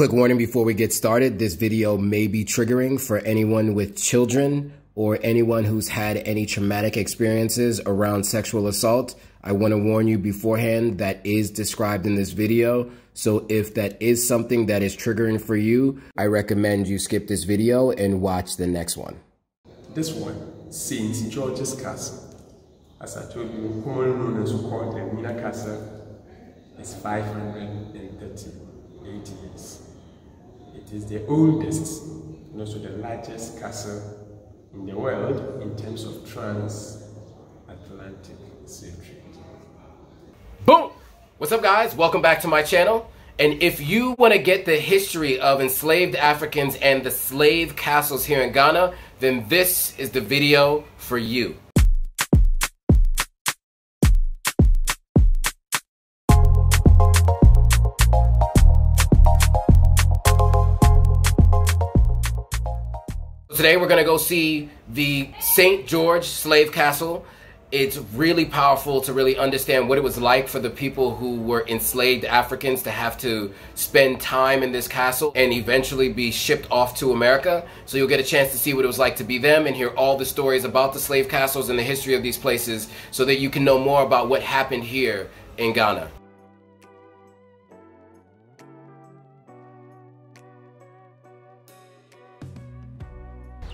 quick warning before we get started, this video may be triggering for anyone with children or anyone who's had any traumatic experiences around sexual assault. I want to warn you beforehand, that is described in this video. So if that is something that is triggering for you, I recommend you skip this video and watch the next one. This one, St. George's Castle. As I told you, commonly known as called the Nana Castle, is 538 years. It is the oldest and also the largest castle in the world in terms of transatlantic slave trade. Boom! What's up, guys? Welcome back to my channel. And if you want to get the history of enslaved Africans and the slave castles here in Ghana, then this is the video for you. Today we're gonna go see the St. George slave castle. It's really powerful to really understand what it was like for the people who were enslaved Africans to have to spend time in this castle and eventually be shipped off to America. So you'll get a chance to see what it was like to be them and hear all the stories about the slave castles and the history of these places so that you can know more about what happened here in Ghana.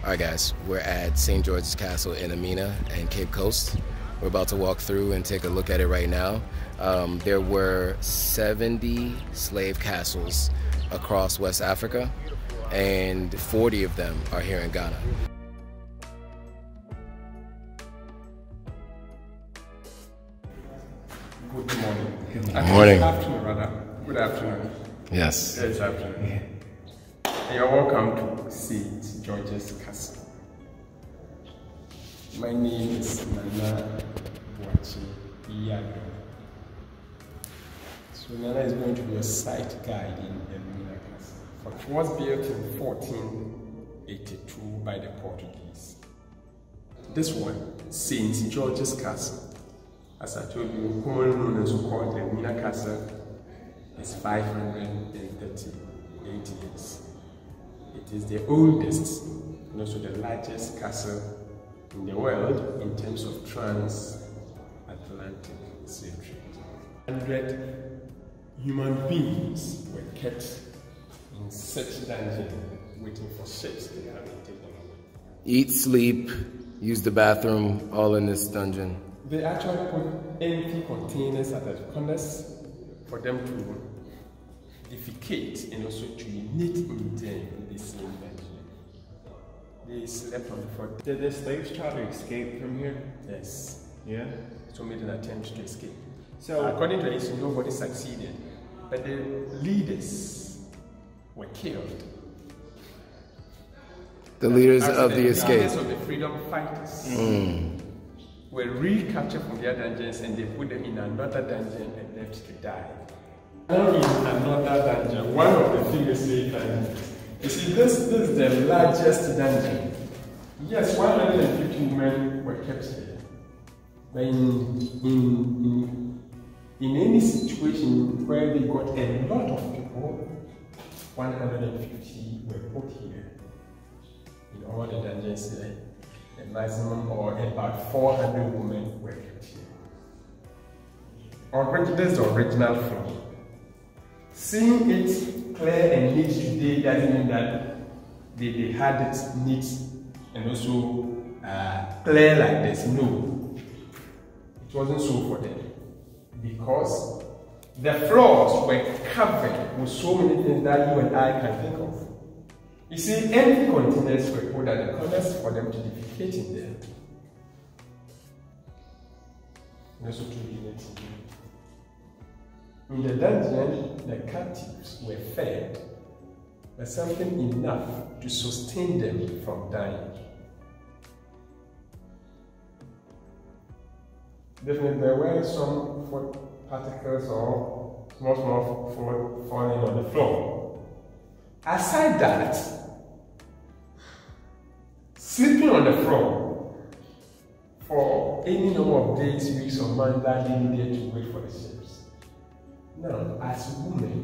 Alright guys, we're at St. George's Castle in Amina and Cape Coast. We're about to walk through and take a look at it right now. There were 70 slave castles across West Africa, and 40 of them are here in Ghana. Good morning. Good morning. Good afternoon, brother. Good afternoon. Yes. Good afternoon. You're welcome to St. George's Castle. My name is Nana Kwakye Yiadom. So Nana is going to be a site guide in the Nana Castle. It was built in 1482 by the Portuguese. This one, St. George's Castle, as I told you, commonly known as called the Nana Castle, is 538 years. It is the oldest and also the largest castle in the world in terms of transatlantic slave trade. 100 human beings were kept in such dungeon waiting for ships to come and take them away. Eat, sleep, use the bathroom, all in this dungeon. They actually put empty containers at the corners for them to defecate and also to knit in them in the same dungeon. They slept on the floor. Did the slaves try to escape from here? Yes. Yeah? So made an attempt to escape. So according to this, nobody succeeded. But the leaders were killed. The leaders of the escape. The leaders of the freedom fighters were recaptured from their dungeons, and they put them in another dungeon and left to die. Now in another dungeon, one of the biggest slave dungeons. You see, this is the largest dungeon. Yes, 150 women were kept here. But in any situation where they got a lot of people, 150 were put here. In all the dungeons, a maximum or about 400 women were kept here. This is the original film. Seeing it clear and neat today doesn't mean that they had it neat and also clear like this. No, it wasn't so for them, because the floors were covered with so many things that you and I can think of. You see, empty containers were put at the corners for them to defecate in there. And also to be next to them. In the dungeon, the captives were fed, but something enough to sustain them from dying. Definitely, there were some food particles or small food falling on the floor. Aside that, sleeping on the floor for any number of days, weeks, or months that they needed to wait for the ships. Now, as women,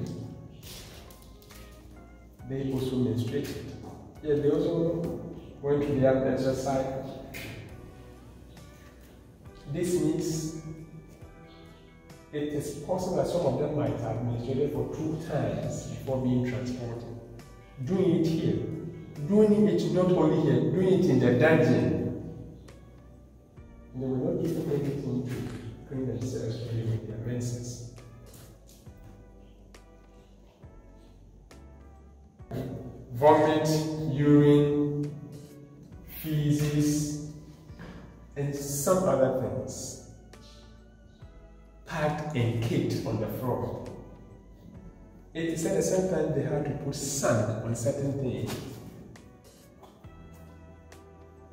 they also menstruated. Yeah, they also went to their menstrual cycle. This means it is possible that some of them might have menstruated for 2 times before being transported. Doing it here, doing it not only here, doing it in the dungeon. They were not given anything to clean themselves during their menses. Vomit, urine, feces, and some other things packed and caked on the floor. It is at the same time they had to put sand on certain things.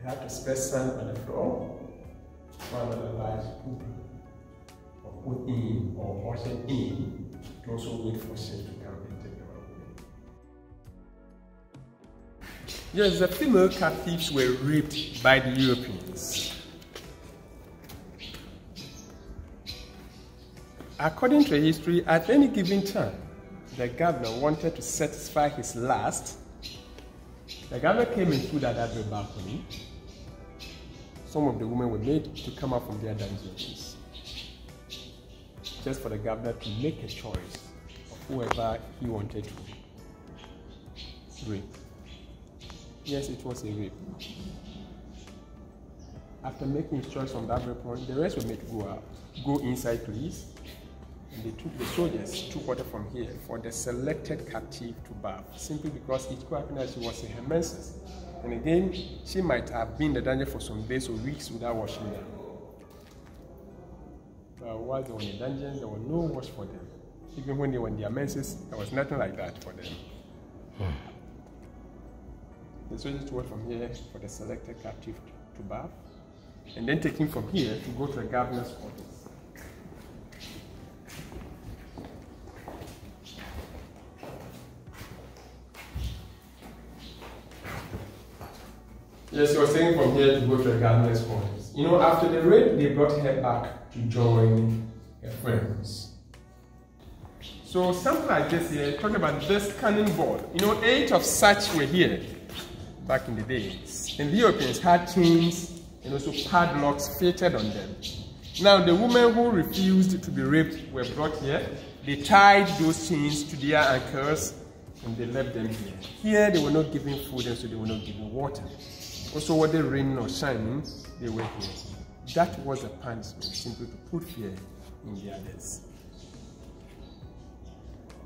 They had to spread sand on the floor rather than live poop or put in or water in to also wait for shit to come in. Yes, the female captives were raped by the Europeans. According to history, at any given time, the governor wanted to satisfy his lust. The governor came and stood at that balcony. Some of the women were made to come out from their dungeons, just for the governor to make a choice of whoever he wanted to rape. Yes, it was a rape. After making choice from that report, the rest were made to go out. Go inside, please. And they took the soldiers, took water from here for the selected captive to bath, simply because it could happen that she was in her menses. And again, she might have been in the dungeon for some days or weeks without washing them. But while they were in the dungeon, there were no wash for them. Even when they were in their menses, there was nothing like that for them. The soldiers were from here for the selected captive to bath, and then taking from here to go to the governor's quarters. Yes, you were saying from here to go to the governor's quarters. You know, after the raid, they brought her back to join her friends. So something like this here, talking about this cannonball. You know, 8 of such were here back in the days. And the Europeans had chains and also padlocks fitted on them. Now, the women who refused to be raped were brought here. They tied those chains to their ankles and they left them here. Here, they were not given food and so they were not given water. Also, whether raining or shining, they were here. That was a punishment, simply to put fear in the others.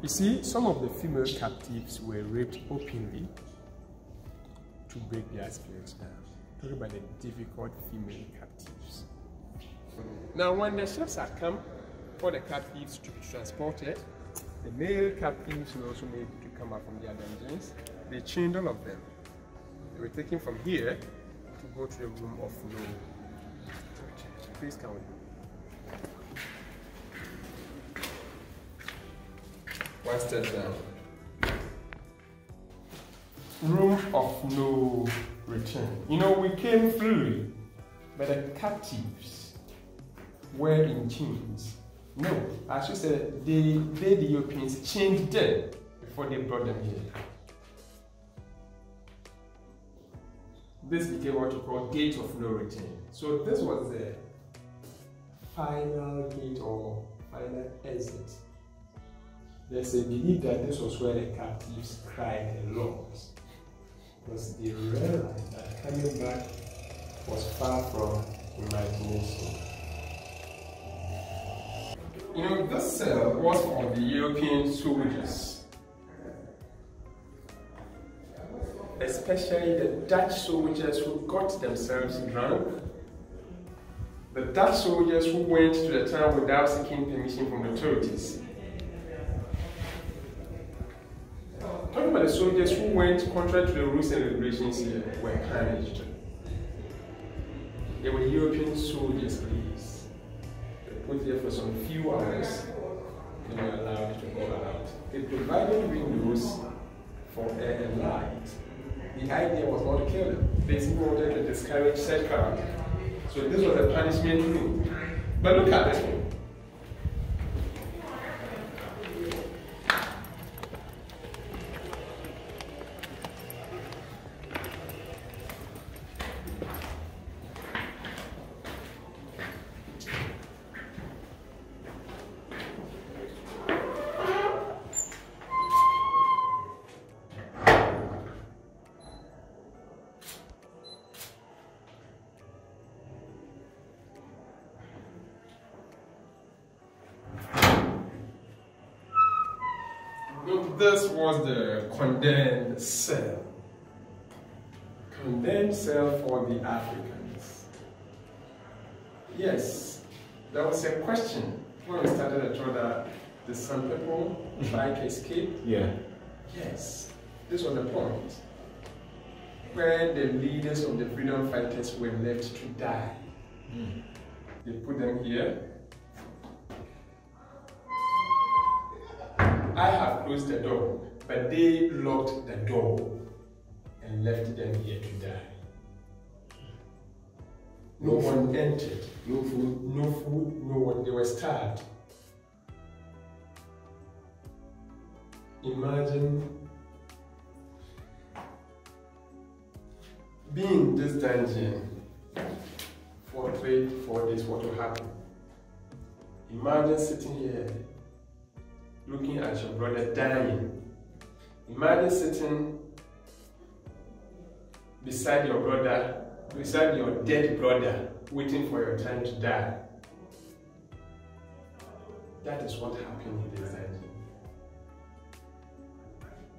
You see, some of the female captives were raped openly, to break their spirits down. Talking about the difficult female captives. Now, when the ships had come for the captives to be transported, the male captives were also made to come out from their dungeons. They chained all of them. They were taken from here to go to the room of no return. Please come with me. 1 step down. Room of no return. You know, we came through, but the captives were in chains. No, I should say they the Europeans chained them before they brought them here. This became what you call gate of no return. So this was the final gate or final exit. There's a belief that this was where the captives cried a lot, because they realized that coming back was far from imagination. You know, this cell was for the European soldiers, especially the Dutch soldiers who got themselves drunk, the Dutch soldiers who went to the town without seeking permission from the authorities. Talking about the soldiers who went contrary to the rules and regulations here were punished. They were European soldiers, please. They were put here for some few hours and were allowed to go out. They provided windows for air and light. The idea was not to kill them. They simply wanted to discourage said crowd. So this was a punishment room. But look at this one. this was the condemned cell. Condemned cell for the Africans. Yes, there was a question when we started at Troda. Did some people like escape? Yeah. Yes, this was the point where the leaders of the freedom fighters were left to die. Mm. They put them here. I have closed the door, but they locked the door and left them here to die. No one entered, no food, no one. They were starved. Imagine being in this dungeon for 3-4 days, what will happen? Imagine sitting here looking at your brother dying. Imagine sitting beside your brother, beside your dead brother, waiting for your time to die. That is what happened in this dungeon.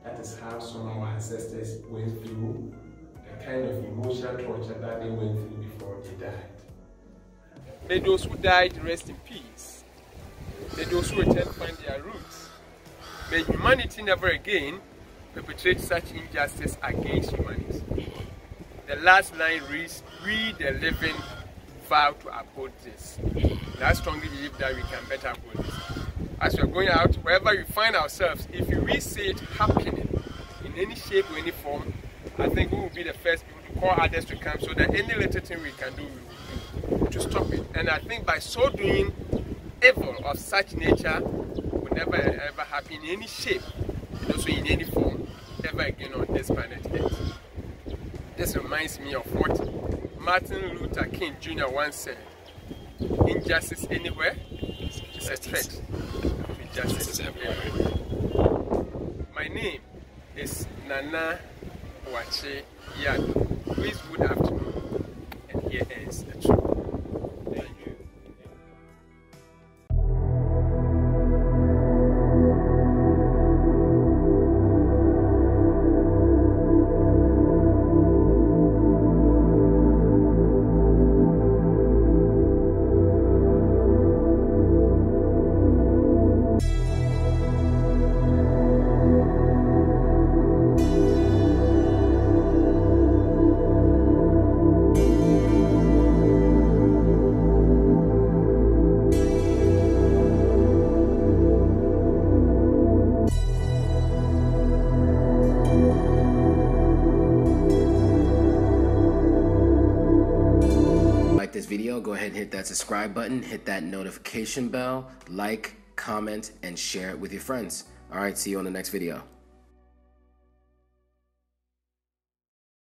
That is how some of our ancestors went through the kind of emotional torture that they went through before they died. May those who died rest in peace. May those who return find their roots. May humanity never again perpetrate such injustice against humanity. The last line reads, "We the living vow to uphold this." And I strongly believe that we can better uphold this. As we are going out, wherever we find ourselves, if we see it happening in any shape or any form, I think we will be the first people to call others to come, so that any little thing we can do, we will do to stop it. And I think by so doing, evil of such nature will never ever happen in any shape, and also in any form, ever again on this planet Earth. This reminds me of what Martin Luther King Jr. once said: "Injustice anywhere is a threat. Justice everywhere." My name is Nana Kwakye Yiadom. Please, good afternoon, and here ends the truth. Go ahead and hit that subscribe button, hit that notification bell, like, comment, and share it with your friends. All right, see you on the next video.